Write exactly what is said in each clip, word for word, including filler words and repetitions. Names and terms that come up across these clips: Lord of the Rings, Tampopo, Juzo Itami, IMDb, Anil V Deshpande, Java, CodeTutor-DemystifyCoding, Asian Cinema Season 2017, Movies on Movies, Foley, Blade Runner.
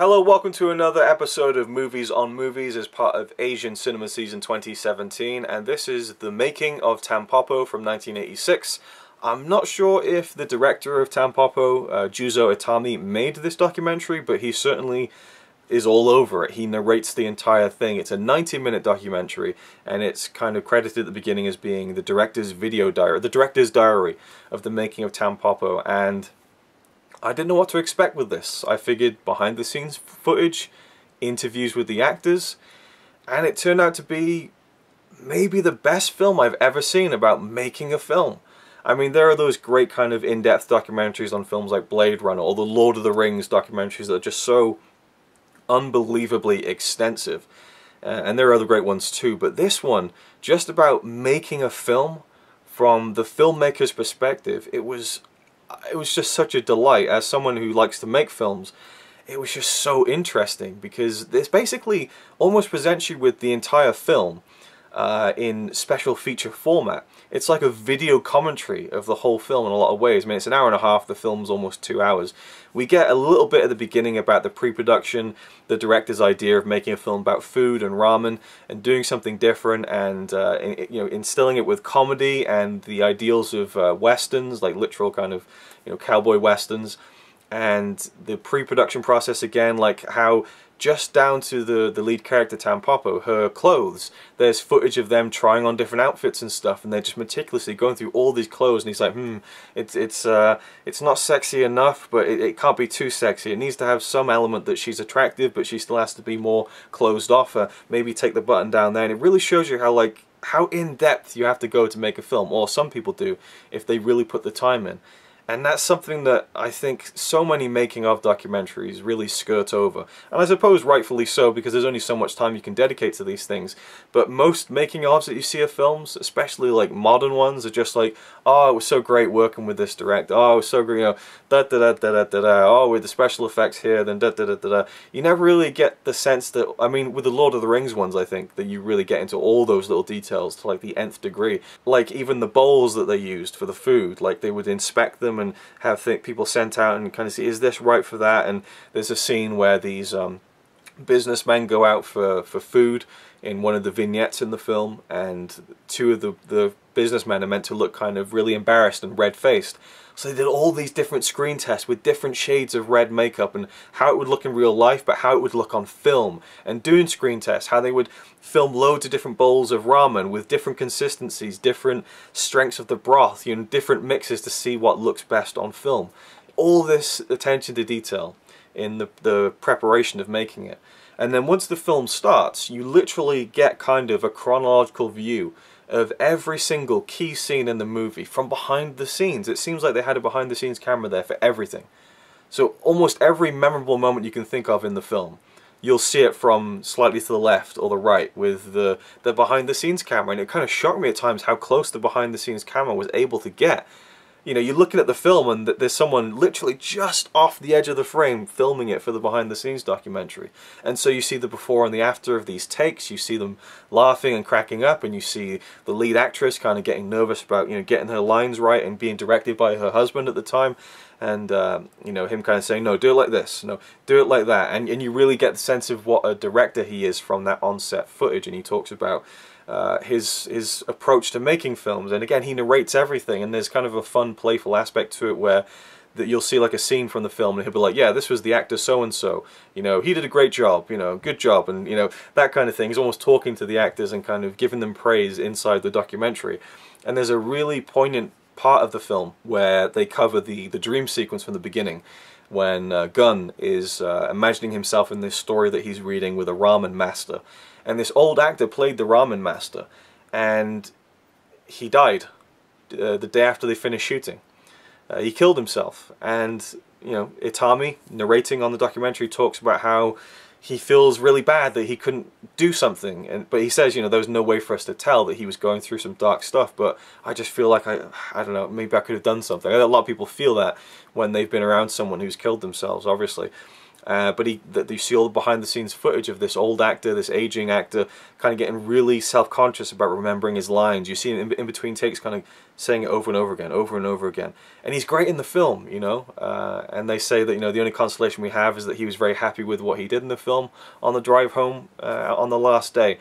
Hello, welcome to another episode of Movies on Movies as part of Asian Cinema Season twenty seventeen, and this is the making of Tampopo from nineteen eighty-six. I'm not sure if the director of Tampopo, uh, Juzo Itami, made this documentary, but he certainly is all over it. He narrates the entire thing. It's a ninety minute documentary, and it's kind of credited at the beginning as being the director's video diary, the director's diary of the making of Tampopo, and I didn't know what to expect with this. I figured behind the scenes footage, interviews with the actors, and it turned out to be maybe the best film I've ever seen about making a film. I mean, there are those great kind of in-depth documentaries on films like Blade Runner or the Lord of the Rings documentaries that are just so unbelievably extensive. Uh, and there are other great ones too, but this one, just about making a film from the filmmaker's perspective, it was It was just such a delight. As someone who likes to make films, it was just so interesting because this basically almost presents you with the entire film uh, in special feature format. It's like a video commentary of the whole film in a lot of ways. I mean, it's an hour and a half, the film's almost two hours. We get a little bit at the beginning about the pre-production, the director's idea of making a film about food and ramen and doing something different and uh, in, you know, instilling it with comedy and the ideals of uh, westerns, like literal kind of you know cowboy westerns, and the pre-production process again, like how just down to the, the lead character Tampopo, her clothes, there's footage of them trying on different outfits and stuff, and they're just meticulously going through all these clothes, and he's like, hmm, it's it's uh, it's not sexy enough, but it, it can't be too sexy. It needs to have some element that she's attractive, but she still has to be more closed off, or maybe take the button down there, and it really shows you how, like, how in-depth you have to go to make a film, or some people do, if they really put the time in. And that's something that I think so many making-of documentaries really skirt over. And I suppose rightfully so, because there's only so much time you can dedicate to these things. But most making-ofs that you see of films, especially like modern ones, are just like, oh, it was so great working with this director, oh, it was so great, you know, da-da-da-da-da-da, oh, with the special effects here, then da-da-da-da-da. You never really get the sense that, I mean, with the Lord of the Rings ones, I think, that you really get into all those little details to, like, the nth degree. Like, even the bowls that they used for the food, like, they would inspect them and have th people sent out and kind of see, is this right for that? And there's a scene where these um, businessmen go out for, for food in one of the vignettes in the film, and two of the, the businessmen are meant to look kind of really embarrassed and red-faced. So they did all these different screen tests with different shades of red makeup and how it would look in real life, but how it would look on film. And doing screen tests, how they would film loads of different bowls of ramen with different consistencies, different strengths of the broth, you know, different mixes to see what looks best on film. All this attention to detail in the, the preparation of making it. And then once the film starts, you literally get kind of a chronological view of every single key scene in the movie from behind the scenes. It seems like they had a behind the scenes camera there for everything. So almost every memorable moment you can think of in the film, you'll see it from slightly to the left or the right with the, the behind the scenes camera. And it kind of shocked me at times how close the behind the scenes camera was able to get. You know, you're looking at the film and there's someone literally just off the edge of the frame filming it for the behind-the-scenes documentary. And so you see the before and the after of these takes, you see them laughing and cracking up, and you see the lead actress kind of getting nervous about, you know, getting her lines right and being directed by her husband at the time. And, um, you know, him kind of saying, no, do it like this, no, do it like that. And, and you really get the sense of what a director he is from that on-set footage. And he talks about Uh, his his approach to making films, and again he narrates everything, and there's kind of a fun playful aspect to it where that you'll see like a scene from the film and he'll be like, yeah, this was the actor so-and-so, you know, he did a great job, you know, good job, and you know, that kind of thing. He's almost talking to the actors and kind of giving them praise inside the documentary. And there's a really poignant part of the film where they cover the, the dream sequence from the beginning, when uh, Gun is uh, imagining himself in this story that he's reading with a ramen master. And this old actor played the ramen master, and he died uh, the day after they finished shooting. Uh, he killed himself, and, you know, Itami, narrating on the documentary, talks about how he feels really bad that he couldn't do something, and but he says, you know, there was no way for us to tell that he was going through some dark stuff, but I just feel like I, I don't know, maybe I could have done something. I know a lot of people feel that when they've been around someone who's killed themselves, obviously. Uh, but he, that you see all the behind-the-scenes footage of this old actor, this aging actor, kind of getting really self-conscious about remembering his lines. You see him in, in between takes, kind of saying it over and over again, over and over again. And he's great in the film, you know. Uh, and they say that, you know, the only consolation we have is that he was very happy with what he did in the film on the drive home uh, on the last day.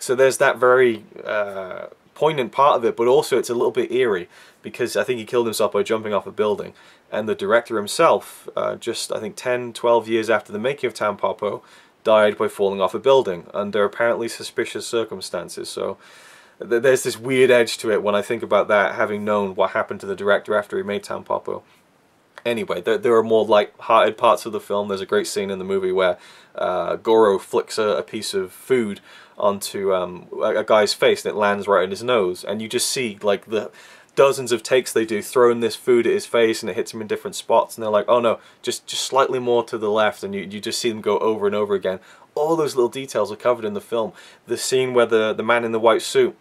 So there's that very uh, poignant part of it, but also it's a little bit eerie, because I think he killed himself by jumping off a building. And the director himself, uh, just I think ten, twelve years after the making of Tampopo, died by falling off a building under apparently suspicious circumstances. So th there's this weird edge to it when I think about that, having known what happened to the director after he made Tampopo. Anyway, there, there are more light-hearted parts of the film. There's a great scene in the movie where uh, Goro flicks a, a piece of food onto um, a, a guy's face and it lands right in his nose, and you just see like the dozens of takes they do throwing this food at his face, and it hits him in different spots, and they're like, oh no, just just slightly more to the left, and you, you just see them go over and over again. All those little details are covered in the film. The scene where the, the man in the white suit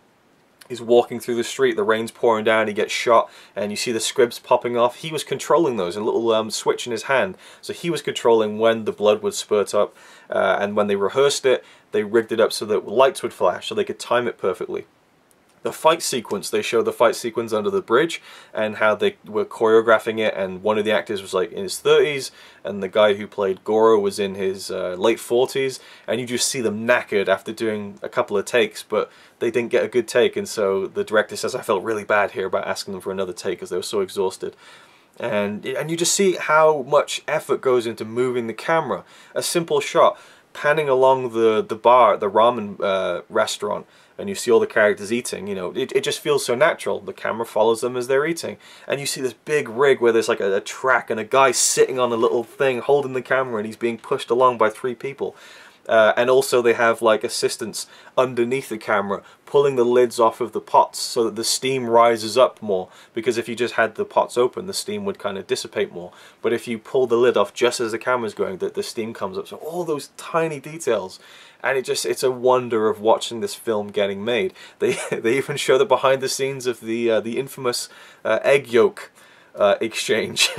is walking through the street, the rain's pouring down, he gets shot, and you see the squibs popping off. He was controlling those, a little um, switch in his hand, so he was controlling when the blood would spurt up, uh, and when they rehearsed it, they rigged it up so that lights would flash, so they could time it perfectly. The fight sequence, they show the fight sequence under the bridge and how they were choreographing it, and one of the actors was like in his thirties and the guy who played Goro was in his uh, late forties, and you just see them knackered after doing a couple of takes, but they didn't get a good take, and so the director says, I felt really bad here about asking them for another take because they were so exhausted. And, and you just see how much effort goes into moving the camera. A simple shot, panning along the, the bar at the ramen uh, restaurant, and you see all the characters eating, you know, it, it just feels so natural. The camera follows them as they're eating. And you see this big rig where there's like a, a track and a guy sitting on a little thing holding the camera, and he's being pushed along by three people. Uh, and also they have like assistants underneath the camera pulling the lids off of the pots so that the steam rises up more, because if you just had the pots open, the steam would kind of dissipate more. But if you pull the lid off just as the camera's going, that the steam comes up. So all those tiny details, and it just, it's a wonder of watching this film getting made. They they even show the behind the scenes of the uh, the infamous uh, egg yolk Uh, exchange.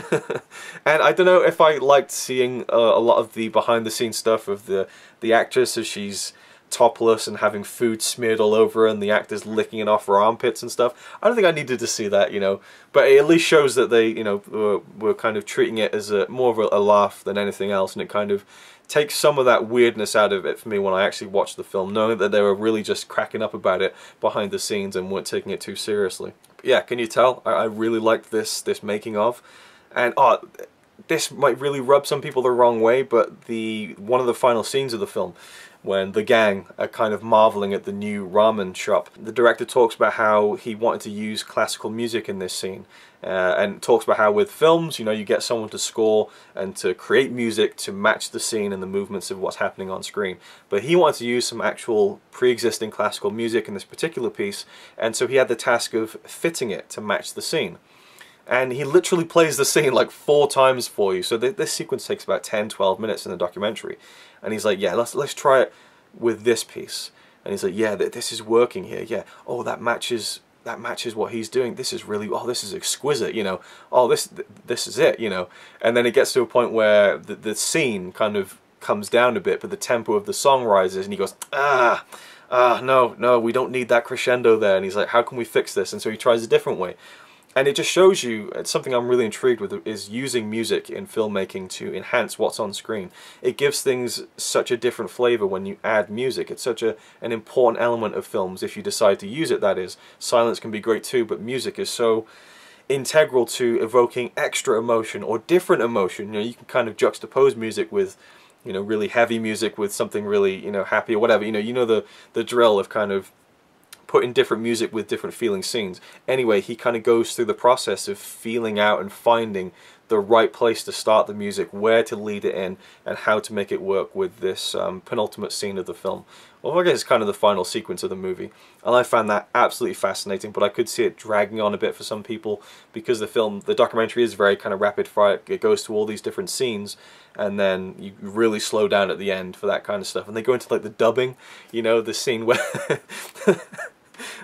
And I don't know if I liked seeing uh, a lot of the behind the scenes stuff of the the actress as she's topless and having food smeared all over her and the actors licking it off her armpits and stuff. I don't think I needed to see that, you know, but it at least shows that they, you know, were, were kind of treating it as a more of a, a laugh than anything else, and it kind of takes some of that weirdness out of it for me when I actually watched the film, knowing that they were really just cracking up about it behind the scenes and weren't taking it too seriously. Yeah, can you tell? I, I really liked this this making of, and oh, this might really rub some people the wrong way, but the one of the final scenes of the film, when the gang are kind of marveling at the new ramen shop, the director talks about how he wanted to use classical music in this scene, uh, and talks about how with films, you know, you get someone to score and to create music to match the scene and the movements of what's happening on screen. But he wanted to use some actual pre-existing classical music in this particular piece, and so he had the task of fitting it to match the scene. And he literally plays the scene like four times for you. So th this sequence takes about ten, twelve minutes in the documentary. And he's like, yeah, let's let's try it with this piece. And he's like, yeah, th this is working here. Yeah, oh, that matches that matches what he's doing. This is really, oh, this is exquisite, you know. Oh, this th this is it, you know. And then it gets to a point where the, the scene kind of comes down a bit, but the tempo of the song rises, and he goes, ah, ah, no, no, we don't need that crescendo there. And he's like, how can we fix this? And so he tries a different way. And it just shows you, it's something I'm really intrigued with, is using music in filmmaking to enhance what's on screen. It gives things such a different flavour when you add music. It's such a, an important element of films if you decide to use it, that is. Silence can be great too, but music is so integral to evoking extra emotion or different emotion. You know, you can kind of juxtapose music with, you know, really heavy music with something really, you know, happy or whatever. You know, you know the, the drill of kind of putting different music with different feeling scenes. Anyway, he kind of goes through the process of feeling out and finding the right place to start the music, where to lead it in, and how to make it work with this um, penultimate scene of the film. Well, I guess it's kind of the final sequence of the movie. And I found that absolutely fascinating, but I could see it dragging on a bit for some people, because the film, the documentary is very kind of rapid fire. It goes through all these different scenes, and then you really slow down at the end for that kind of stuff. And they go into like the dubbing, you know, the scene where...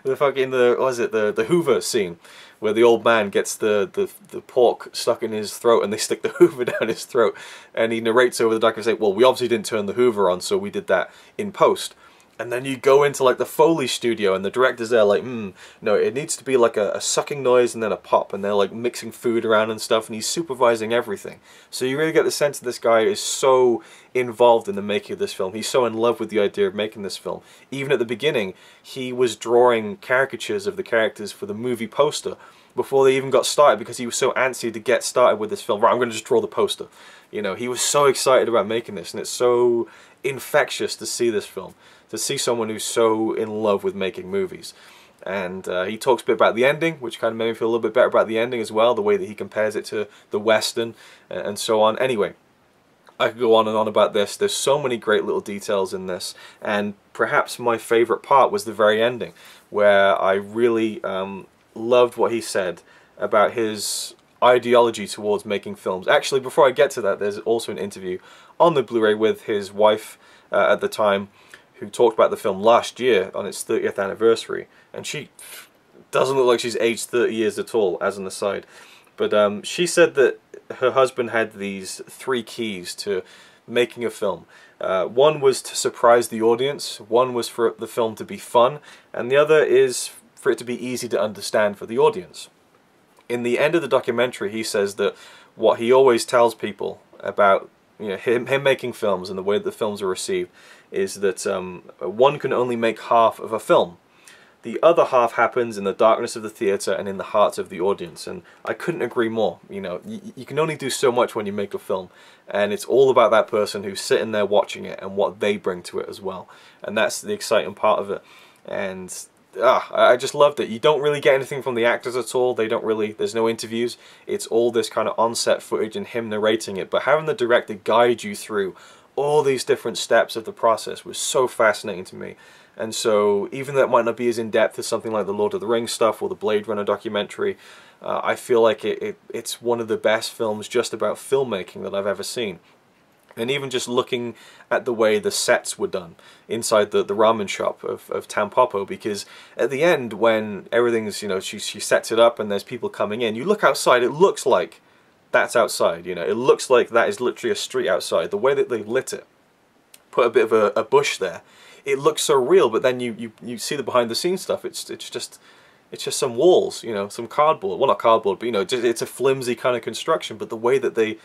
the fucking the what is it the the Hoover scene where the old man gets the, the, the pork stuck in his throat and they stick the hoover down his throat, and he narrates over the document saying, well, we obviously didn't turn the hoover on, so we did that in post. And then you go into like the Foley studio and the director's there like, hmm, no, it needs to be like a, a sucking noise and then a pop, and they're like mixing food around and stuff, and he's supervising everything. So you really get the sense that this guy is so involved in the making of this film. He's so in love with the idea of making this film. Even at the beginning, he was drawing caricatures of the characters for the movie poster before they even got started, because he was so antsy to get started with this film. Right, I'm going to just draw the poster. You know, he was so excited about making this, and it's so infectious to see this film, to see someone who's so in love with making movies. And uh, he talks a bit about the ending, which kind of made me feel a little bit better about the ending as well, the way that he compares it to the Western and so on. Anyway, I could go on and on about this. There's so many great little details in this, and perhaps my favorite part was the very ending, where I really um, loved what he said about his ideology towards making films. Actually, before I get to that, there's also an interview on the Blu-ray with his wife uh, at the time, who talked about the film last year on its thirtieth anniversary, and she doesn't look like she's aged thirty years at all, as an aside. But um, she said that her husband had these three keys to making a film. Uh, one was to surprise the audience, one was for the film to be fun, and the other is for it to be easy to understand for the audience. In the end of the documentary, he says that what he always tells people about, you know, him, him making films and the way that the films are received, is that um, one can only make half of a film. The other half happens in the darkness of the theatre and in the hearts of the audience, and I couldn't agree more. You know, y you can only do so much when you make a film, and it's all about that person who's sitting there watching it and what they bring to it as well, and that's the exciting part of it. And ah, I just loved it. You don't really get anything from the actors at all. They don't really, there's no interviews. It's all this kind of on-set footage and him narrating it, but having the director guide you through all these different steps of the process was so fascinating to me. And so, even though it might not be as in-depth as something like the Lord of the Rings stuff or the Blade Runner documentary, uh, I feel like it, it, it's one of the best films just about filmmaking that I've ever seen. And even just looking at the way the sets were done inside the, the ramen shop of, of Tampopo, because at the end, when everything's, you know, she, she sets it up and there's people coming in, you look outside, it looks like that's outside, you know, it looks like that is literally a street outside. The way that they lit it, put a bit of a, a bush there, it looks so real, but then you, you, you see the behind-the-scenes stuff, it's, it's just... It's just some walls, you know, some cardboard. Well, not cardboard, but, you know, just, it's a flimsy kind of construction, but the way that they...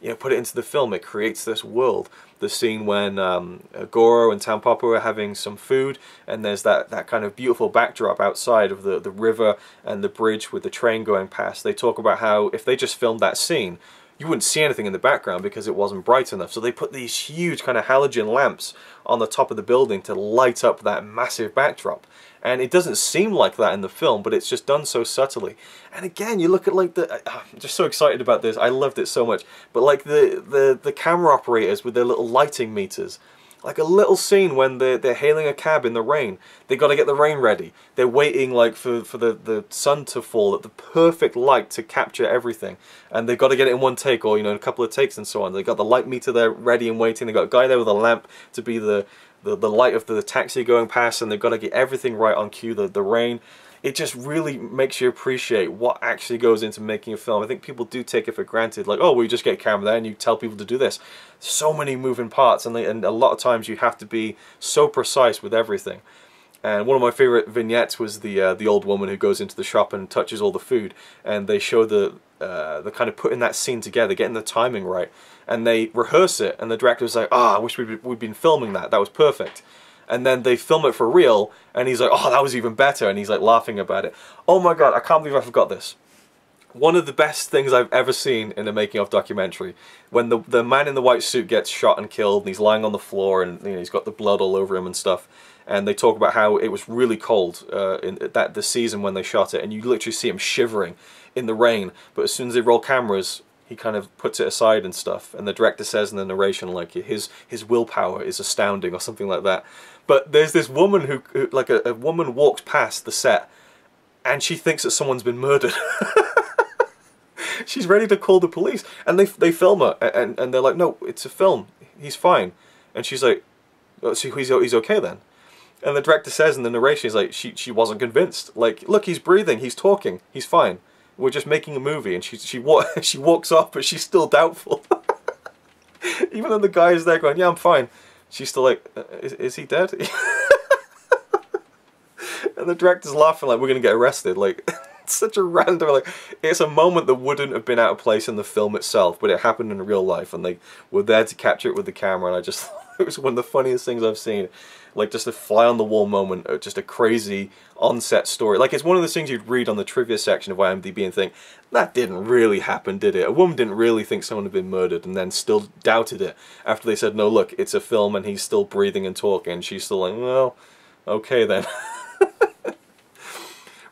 You know, put it into the film, it creates this world. The scene when um, Goro and Tampopo are having some food, and there's that, that kind of beautiful backdrop outside of the, the river and the bridge with the train going past. They talk about how if they just filmed that scene, you wouldn't see anything in the background because it wasn't bright enough. So they put these huge kind of halogen lamps on the top of the building to light up that massive backdrop. And it doesn't seem like that in the film, but it's just done so subtly. And again, you look at like the... I'm just so excited about this. I loved it so much. But like the, the, the camera operators with their little lighting meters. Like a little scene when they're, they're hailing a cab in the rain. They've got to get the rain ready. They're waiting like for, for the, the sun to fall at the perfect light to capture everything. And they've got to get it in one take, or, you know, in a couple of takes and so on. They've got the light meter there ready and waiting. They've got a guy there with a lamp to be the... The, the light of the taxi going past, and they've got to get everything right on cue, the, the rain. It just really makes you appreciate what actually goes into making a film. I think people do take it for granted, like, oh, we just get a camera there and you tell people to do this. So many moving parts, and, they, and a lot of times you have to be so precise with everything. And one of my favorite vignettes was the uh, the old woman who goes into the shop and touches all the food, and they show the uh, the kind of putting that scene together, getting the timing right, and they rehearse it, and the director was like, ah, oh, I wish we'd, we'd been filming that, that was perfect. And then they film it for real, and he's like, oh, that was even better, and he's like laughing about it. Oh my god, I can't believe I forgot this. One of the best things I've ever seen in a making-of documentary, when the, the man in the white suit gets shot and killed, and he's lying on the floor, and you know, he's got the blood all over him and stuff. And they talk about how it was really cold uh, in that the season when they shot it, and you literally see him shivering in the rain. But as soon as they roll cameras, he kind of puts it aside and stuff. And the director says in the narration, like, his his willpower is astounding or something like that. But there's this woman who, who like, a, a woman walks past the set, and she thinks that someone's been murdered. She's ready to call the police, and they they film her, and and they're like, no, it's a film. He's fine, and she's like, oh, so he's he's okay then. And the director says in the narration, he's like, she, she wasn't convinced. Like, look, he's breathing, he's talking, he's fine. We're just making a movie. And she, she, wa she walks off, but she's still doubtful. Even though the guy is there going, yeah, I'm fine. She's still like, is, is he dead? And the director's laughing like, we're going to get arrested. Like, it's such a random, like, it's a moment that wouldn't have been out of place in the film itself, but it happened in real life, and they were there to capture it with the camera, and I just thought it was one of the funniest things I've seen. Like, just a fly-on-the-wall moment, or just a crazy on-set story. Like, it's one of those things you'd read on the trivia section of IMDb and think, that didn't really happen, did it? A woman didn't really think someone had been murdered, and then still doubted it after they said, no, look, it's a film, and he's still breathing and talking, and she's still like, well, okay then.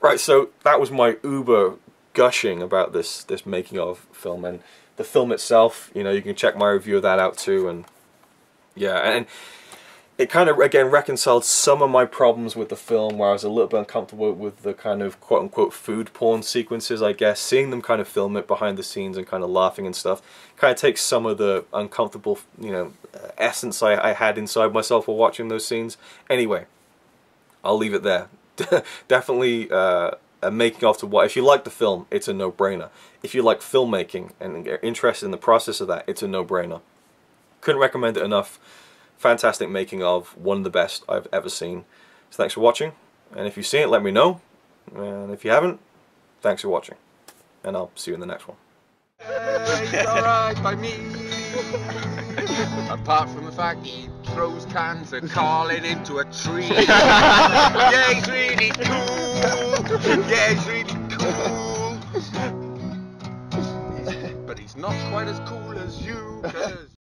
Right, so that was my uber gushing about this this making of film, and the film itself, you know, you can check my review of that out too, and yeah, and it kind of, again, reconciled some of my problems with the film, where I was a little bit uncomfortable with the kind of quote-unquote food porn sequences, I guess. Seeing them kind of film it behind the scenes and kind of laughing and stuff kind of takes some of the uncomfortable, you know, essence I, I had inside myself while watching those scenes. Anyway, I'll leave it there. Definitely uh, a making of to what, if you like the film, it's a no-brainer. If you like filmmaking and are interested in the process of that, it's a no-brainer. Couldn't recommend it enough. Fantastic making of, one of the best I've ever seen. So thanks for watching, and if you've seen it, let me know, and if you haven't, thanks for watching, and I'll see you in the next one. Hey, it's alright by me, apart from the fact he throws cans and calling into a tree. Yeah, he's really cool, yeah, he's really cool, but he's not quite as cool as you, 'cause